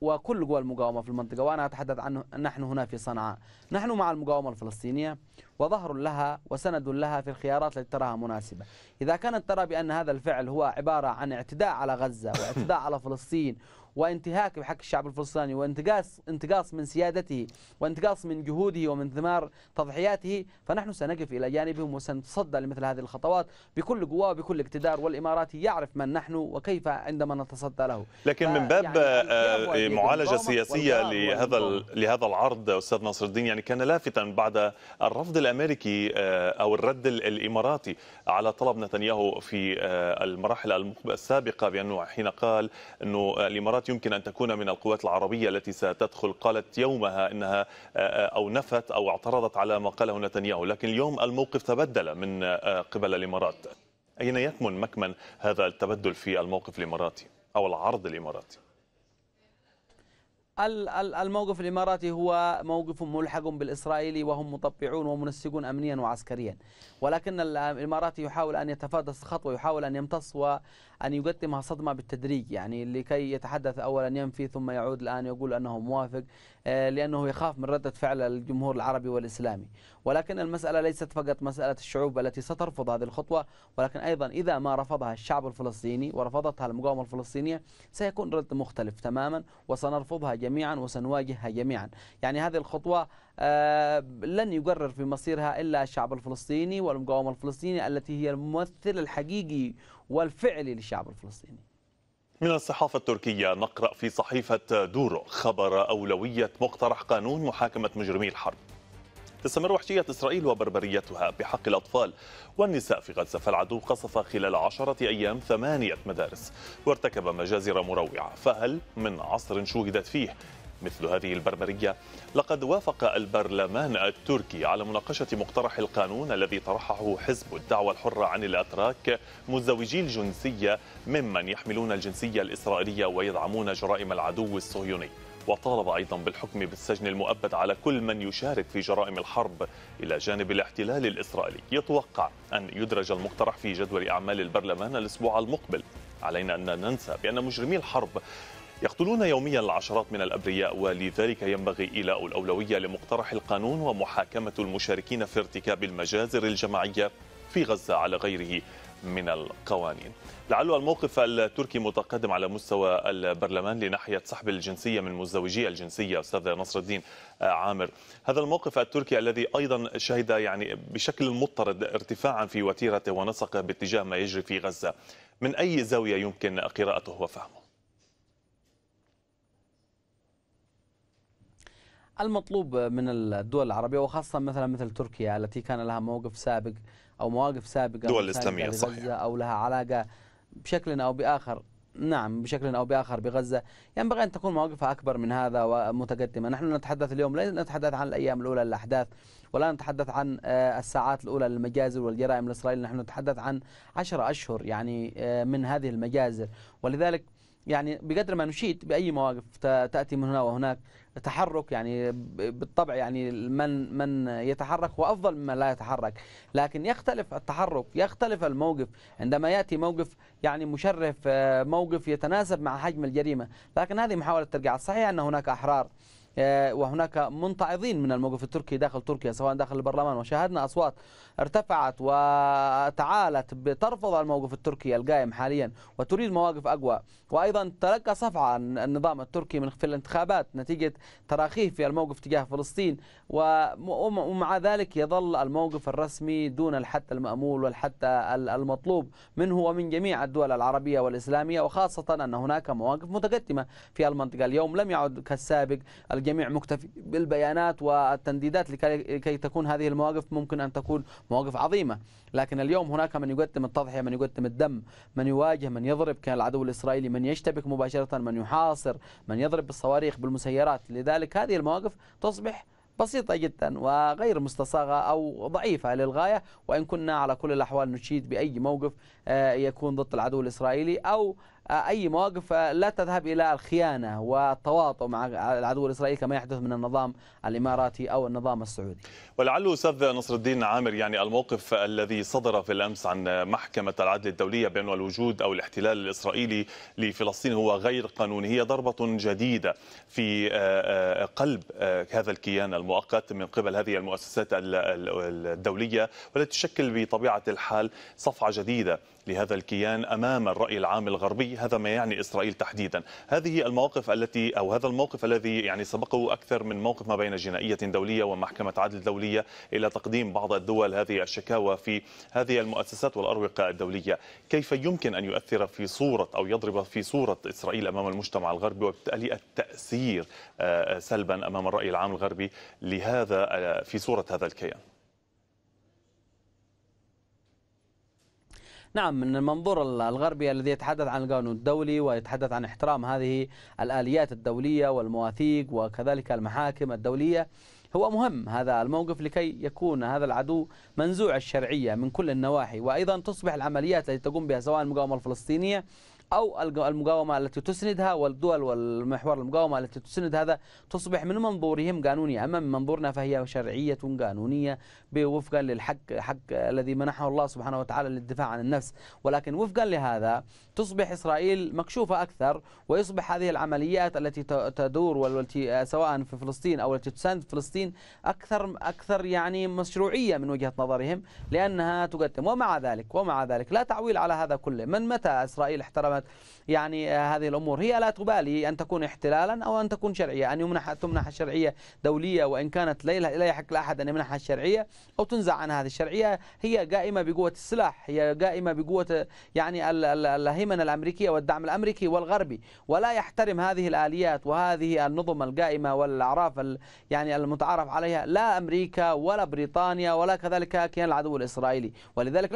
وكل قوى المقاومة في المنطقة، وأنا أتحدث عنه نحن هنا في صنعاء، نحن مع المقاومة الفلسطينية وظهر لها وسند لها في الخيارات التي تراها مناسبة. إذا كانت ترى بأن هذا الفعل هو عبارة عن اعتداء على غزة واعتداء على فلسطين وانتهاك بحق الشعب الفلسطيني وانتقاص من سيادته وانتقاص من جهوده ومن ثمار تضحياته، فنحن سنقف إلى جانبهم وسنتصدى لمثل هذه الخطوات بكل قوة وبكل اقتدار، والإماراتي يعرف من نحن وكيف عندما نتصدى له. لكن من باب يعني معالجة سياسية لهذا العرض أستاذ نصر الدين، يعني كان لافتا بعد الرفض الأمريكي أو الرد الإماراتي على طلب نتنياهو في المراحل السابقة، بأنه حين قال أنه الإمارات يمكن أن تكون من القوات العربية التي ستدخل، قالت يومها إنها أو نفت أو اعترضت على ما قاله نتنياهو، لكن اليوم الموقف تبدل من قبل الإمارات. أين يكمن مكمن هذا التبدل في الموقف الإماراتي أو العرض الإماراتي؟ الموقف الإماراتي هو موقف ملحق بالإسرائيلي، وهم مطبعون ومنسقون أمنيا وعسكريا، ولكن الإماراتي يحاول أن يتفادى الخطوة، يحاول أن يمتص وأن يقدمها صدمة بالتدريج، يعني لكي يتحدث أولا ينفي ثم يعود الآن يقول أنه موافق، لأنه يخاف من ردة فعل الجمهور العربي والإسلامي. ولكن المسألة ليست فقط مسألة الشعوب التي سترفض هذه الخطوة، ولكن أيضا إذا ما رفضها الشعب الفلسطيني ورفضتها المقاومة الفلسطينية سيكون رد مختلف تماما، وسنرفضها جميعا وسنواجهها جميعا. يعني هذه الخطوة لن يقرر في مصيرها إلا الشعب الفلسطيني والمقاومة الفلسطينية التي هي الممثل الحقيقي والفعلي للشعب الفلسطيني. من الصحافة التركية نقرأ في صحيفة دورو خبر أولوية مقترح قانون محاكمة مجرمي الحرب. تستمر وحشية إسرائيل وبربريتها بحق الأطفال والنساء في غزة، فالعدو قصف خلال 10 أيام 8 مدارس وارتكب مجازر مروعة، فهل من عصر شوهدت فيه مثل هذه البربرية؟ لقد وافق البرلمان التركي على مناقشة مقترح القانون الذي طرحه حزب الدعوة الحرة عن الأتراك مزوجي الجنسية ممن يحملون الجنسية الإسرائيلية ويدعمون جرائم العدو الصهيوني، وطالب أيضا بالحكم بالسجن المؤبد على كل من يشارك في جرائم الحرب إلى جانب الاحتلال الإسرائيلي. يتوقع أن يدرج المقترح في جدول أعمال البرلمان الأسبوع المقبل. علينا أن ننسى بأن مجرمي الحرب يقتلون يوميا العشرات من الأبرياء، ولذلك ينبغي إيلاء الأولوية لمقترح القانون ومحاكمة المشاركين في ارتكاب المجازر الجماعية في غزة على غيره من القوانين. لعل الموقف التركي متقدم على مستوى البرلمان لناحية سحب الجنسية من مزدوجي الجنسية أستاذ نصر الدين عامر، هذا الموقف التركي الذي أيضا شهد يعني بشكل مضطرد ارتفاعا في وتيرته ونسقه باتجاه ما يجري في غزة، من أي زاوية يمكن قراءته وفهمه؟ المطلوب من الدول العربية وخاصة مثلا مثل تركيا التي كان لها موقف سابق أو مواقف سابقة دول إسلامية صحيح أو لها علاقة بشكل أو بآخر، نعم بشكل أو بآخر بغزة، ينبغي أن تكون مواقفها أكبر من هذا ومتقدمة. نحن نتحدث اليوم لا نتحدث عن الأيام الأولى للأحداث، ولا نتحدث عن الساعات الأولى للمجازر والجرائم الإسرائيلية، نحن نتحدث عن 10 أشهر يعني من هذه المجازر. ولذلك يعني بقدر ما نشيد بأي مواقف تأتي من هنا وهناك تحرك، يعني بالطبع يعني من يتحرك وأفضل مما لا يتحرك، لكن يختلف التحرك، يختلف الموقف عندما يأتي موقف يعني مشرف، موقف يتناسب مع حجم الجريمة. لكن هذه محاولة ترجع. صحيح أن هناك أحرار وهناك منتعظين من الموقف التركي داخل تركيا سواء داخل البرلمان، وشاهدنا أصوات ارتفعت وتعالت بترفض الموقف التركي القائم حاليا وتريد مواقف أقوى. وأيضا تلقى صفعة النظام التركي من في الانتخابات نتيجة تراخيه في الموقف تجاه فلسطين، ومع ذلك يظل الموقف الرسمي دون الحد المأمول والحد المطلوب منه ومن جميع الدول العربية والإسلامية، وخاصة أن هناك مواقف متقدمة في المنطقة. اليوم لم يعد كالسابق الجميع مكتفي بالبيانات والتنديدات لكي تكون هذه المواقف ممكن أن تكون مواقف عظيمة، لكن اليوم هناك من يقدم التضحية، من يقدم الدم، من يواجه، من يضرب كالعدو الإسرائيلي، من يشتبك مباشرة، من يحاصر، من يضرب بالصواريخ بالمسيرات. لذلك هذه المواقف تصبح بسيطة جدا وغير مستصاغة أو ضعيفة للغاية، وإن كنا على كل الأحوال نشيد بأي موقف يكون ضد العدو الإسرائيلي أو أي مواقف لا تذهب إلى الخيانة والتواطؤ مع العدو الإسرائيلي كما يحدث من النظام الإماراتي أو النظام السعودي. ولعله أستاذ نصر الدين عامر يعني الموقف الذي صدر في الأمس عن محكمة العدل الدولية بأن الوجود أو الاحتلال الإسرائيلي لفلسطين هو غير قانوني هي ضربة جديدة في قلب هذا الكيان المؤقت من قبل هذه المؤسسات الدولية، والتي تشكل بطبيعة الحال صفعة جديدة لهذا الكيان امام الراي العام الغربي، هذا ما يعني اسرائيل تحديدا. هذه المواقف التي او هذا الموقف الذي يعني سبقه اكثر من موقف ما بين جنائية دولية ومحكمة عدل دولية الى تقديم بعض الدول هذه الشكاوى في هذه المؤسسات والاروقة الدولية، كيف يمكن ان يؤثر في صورة او يضرب في صورة اسرائيل امام المجتمع الغربي وبالتالي التأثير سلبا امام الراي العام الغربي لهذا في صورة هذا الكيان؟ نعم، من المنظور الغربي الذي يتحدث عن القانون الدولي ويتحدث عن احترام هذه الآليات الدولية والمواثيق وكذلك المحاكم الدولية، هو مهم هذا الموقف لكي يكون هذا العدو منزوع الشرعية من كل النواحي. وأيضا تصبح العمليات التي تقوم بها سواء المقاومة الفلسطينية أو المقاومة التي تسندها والدول والمحور المقاومة التي تسند هذا تصبح من منظورهم قانونية، أما من منظورنا فهي شرعية قانونية وفقا للحق الذي منحه الله سبحانه وتعالى للدفاع عن النفس. ولكن وفقا لهذا تصبح إسرائيل مكشوفة أكثر، ويصبح هذه العمليات التي تدور والتي سواء في فلسطين أو التي تساند فلسطين أكثر يعني مشروعية من وجهة نظرهم لأنها تقدم. ومع ذلك لا تعويل على هذا كله. من متى إسرائيل احترمت يعني هذه الأمور؟ هي لا تبالي أن تكون احتلالا أو أن تكون شرعية، أن تمنح الشرعية دولية وإن كانت لا يحق لأحد أن يمنحها الشرعية أو تنزع عن هذه الشرعية. هي قائمة بقوة السلاح، هي قائمة بقوة يعني الهيمنة الأمريكية والدعم الأمريكي والغربي، ولا يحترم هذه الآليات وهذه النظم القائمة والأعراف يعني المتعارف عليها لا أمريكا ولا بريطانيا ولا كذلك كيان العدو الإسرائيلي. ولذلك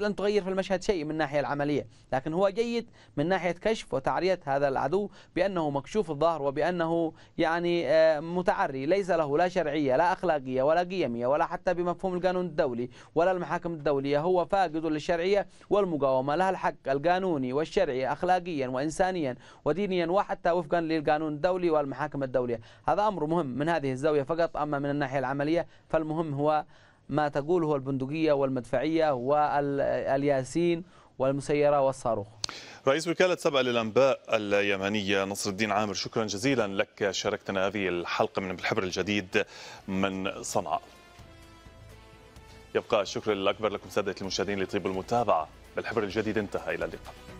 لن تغير في المشهد شيء من الناحية العملية، لكن هو جيد من ناحية كشف وتعرية هذا العدو بأنه مكشوف الظهر وبأنه يعني متعري، ليس له لا شرعية لا أخلاقية ولا قيمية ولا حتى بمفهوم القانون الدولي ولا المحاكم الدولية. هو فاقد للشرعية، والمقاومة لها الحق القانوني والشرعي أخلاقيا وإنسانيا ودينيا وحتى وفقا للقانون الدولي والمحاكم الدولية. هذا أمر مهم من هذه الزاوية فقط. أما من الناحية العملية فالمهم هو ما تقوله البندقية والمدفعية والياسين والمسيرة والصاروخ. رئيس وكالة سبأ للأنباء اليمنية نصر الدين عامر، شكرا جزيلا لك، شاركتنا هذه الحلقة من بالحبر الجديد من صنعاء. يبقى الشكر الأكبر لكم سادة المشاهدين لطيب المتابعة. بالحبر الجديد انتهى، إلى اللقاء.